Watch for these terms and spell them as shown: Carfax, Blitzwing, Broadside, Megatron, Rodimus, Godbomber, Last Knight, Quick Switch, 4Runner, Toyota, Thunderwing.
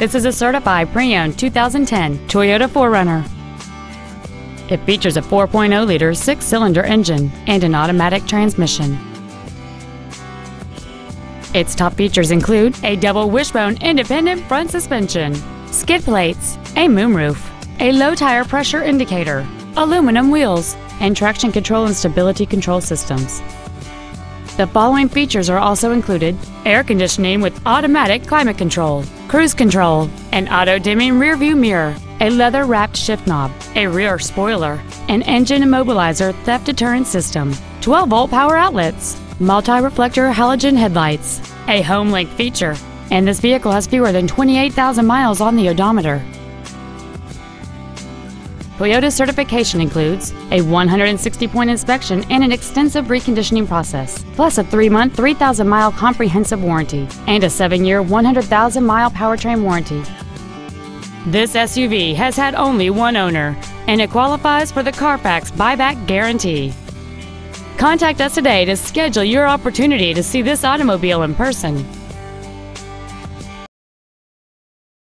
This is a certified pre-owned 2010 Toyota 4Runner. It features a 4.0-liter six-cylinder engine and an automatic transmission. Its top features include a double wishbone independent front suspension, skid plates, a moonroof, a low tire pressure indicator, aluminum wheels, and traction control and stability control systems. The following features are also included: air conditioning with automatic climate control, cruise control, an auto-dimming rearview mirror, a leather-wrapped shift knob, a rear spoiler, an engine immobilizer theft deterrent system, 12-volt power outlets, multi-reflector halogen headlights, a home link feature, and this vehicle has fewer than 28,000 miles on the odometer. Toyota's certification includes a 160-point inspection and an extensive reconditioning process, plus a 3-month, 3,000-mile comprehensive warranty and a 7-year, 100,000-mile powertrain warranty. This SUV has had only one owner, and it qualifies for the Carfax buyback guarantee. Contact us today to schedule your opportunity to see this automobile in person.